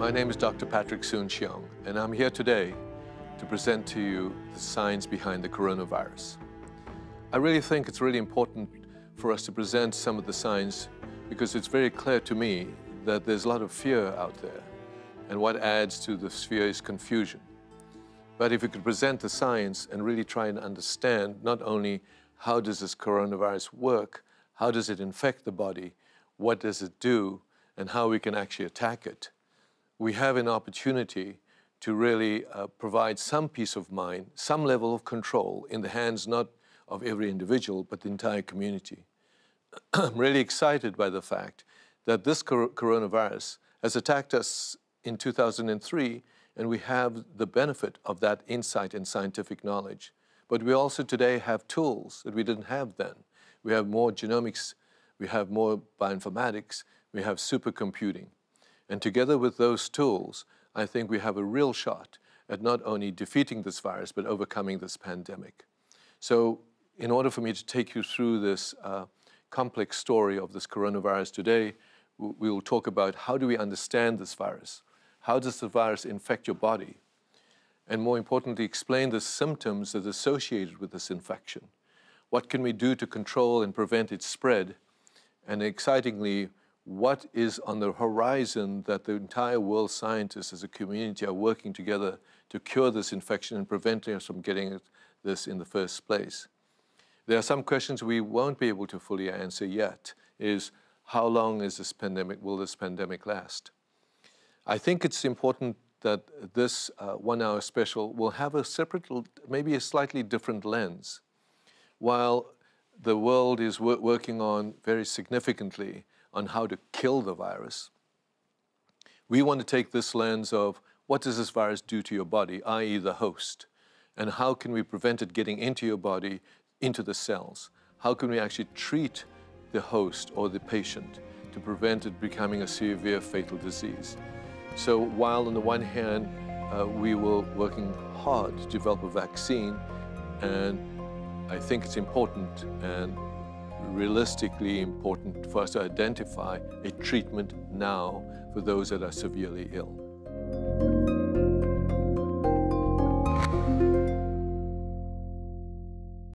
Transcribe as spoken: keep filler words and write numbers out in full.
My name is Doctor Patrick Soon-Shiong, and I'm here today to present to you the science behind the coronavirus. I really think it's really important for us to present some of the science because it's very clear to me that there's a lot of fear out there, and what adds to the fear is confusion. But if we could present the science and really try and understand not only how does this coronavirus work, how does it infect the body, what does it do, and how we can actually attack it, we have an opportunity to really uh, provide some peace of mind, some level of control in the hands not of every individual, but the entire community. I'm really excited by the fact that this cor coronavirus has attacked us in two thousand three, and we have the benefit of that insight and scientific knowledge. But we also today have tools that we didn't have then. We have more genomics, we have more bioinformatics, we have supercomputing. And together with those tools, I think we have a real shot at not only defeating this virus, but overcoming this pandemic. So in order for me to take you through this uh, complex story of this coronavirus today, we will talk about how do we understand this virus? How does the virus infect your body? And more importantly, explain the symptoms that are associated with this infection. What can we do to control and prevent its spread? And excitingly, what is on the horizon that the entire world scientists as a community are working together to cure this infection and preventing us from getting this in the first place? There are some questions we won't be able to fully answer yet, is how long is this pandemic, will this pandemic last? I think it's important that this uh, one-hour special will have a separate, maybe a slightly different lens. While the world is wor working on very significantly on how to kill the virus, we want to take this lens of what does this virus do to your body, that is the host, and how can we prevent it getting into your body, into the cells? How can we actually treat the host or the patient to prevent it becoming a severe fatal disease? So while on the one hand, uh, we were working hard to develop a vaccine, and I think it's important and realistically important for us to identify a treatment now for those that are severely ill.